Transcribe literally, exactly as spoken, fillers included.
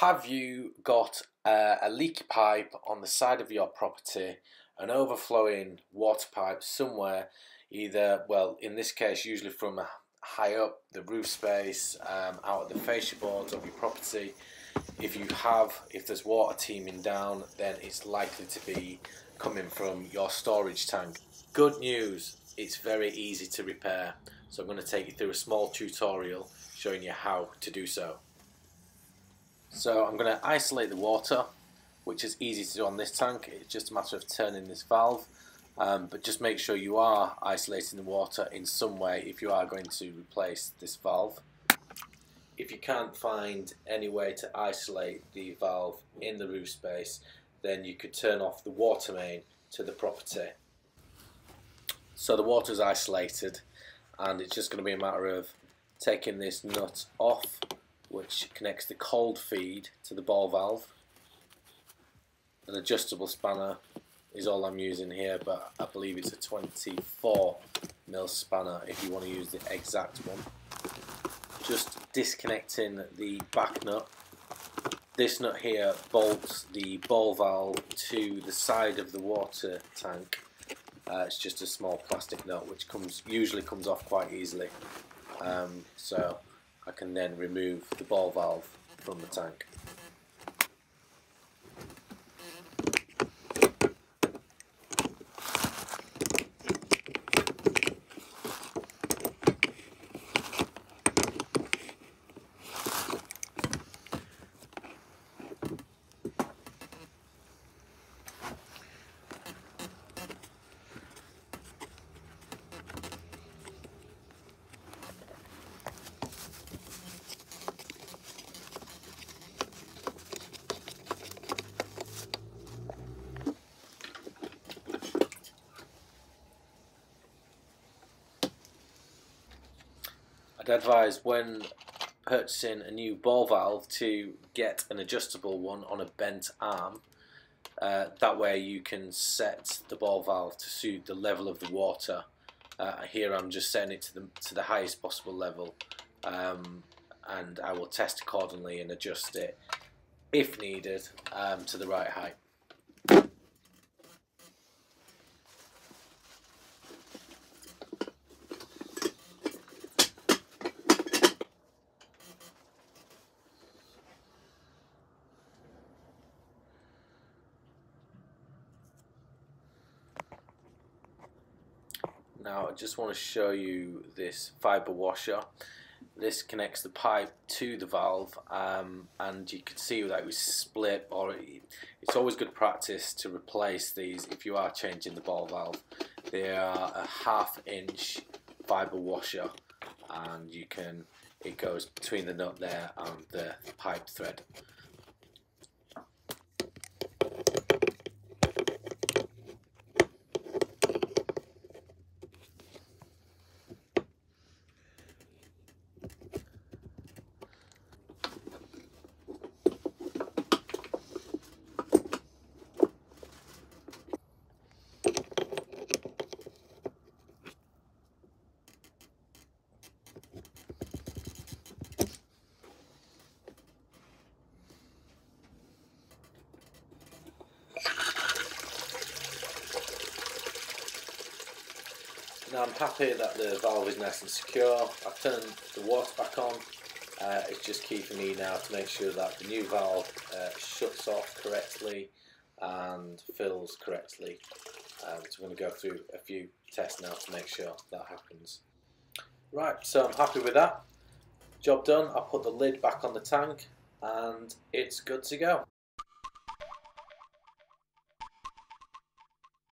Have you got uh, a leaky pipe on the side of your property, an overflowing water pipe somewhere, either, well, in this case usually from high up the roof space, um, out of the fascia boards of your property? If you have, if there's water teeming down, then it's likely to be coming from your storage tank. Good news, it's very easy to repair. So I'm going to take you through a small tutorial showing you how to do so. So I'm going to isolate the water, which is easy to do on this tank. It's just a matter of turning this valve, um, but just make sure you are isolating the water in some way if you are going to replace this valve. If you can't find any way to isolate the valve in the roof space, then you could turn off the water main to the property. So the water is isolated, and it's just going to be a matter of taking this nut off, which connects the cold feed to the ball valve. An adjustable spanner is all I'm using here, but I believe it's a twenty-four millimeter spanner if you want to use the exact one. Just disconnecting the back nut. This nut here bolts the ball valve to the side of the water tank. Uh, it's just a small plastic nut which comes usually comes off quite easily. Um, so I can then remove the ball valve from the tank. I'd advise when purchasing a new ball valve to get an adjustable one on a bent arm. Uh, that way you can set the ball valve to suit the level of the water. Uh, here I'm just setting it to the, to the highest possible level, um, and I will test accordingly and adjust it if needed um, to the right height. Now I just want to show you this fibre washer. This connects the pipe to the valve, um, and you can see that it was split, or it, it's always good practice to replace these if you are changing the ball valve. They are a half inch fibre washer, and you can it goes between the nut there and the pipe thread. Now I'm happy that the valve is nice and secure. I've turned the water back on. Uh, it's just key for me now to make sure that the new valve uh, shuts off correctly and fills correctly. Um, so I'm going to go through a few tests now to make sure that happens. Right, so I'm happy with that. Job done. I put the lid back on the tank and it's good to go.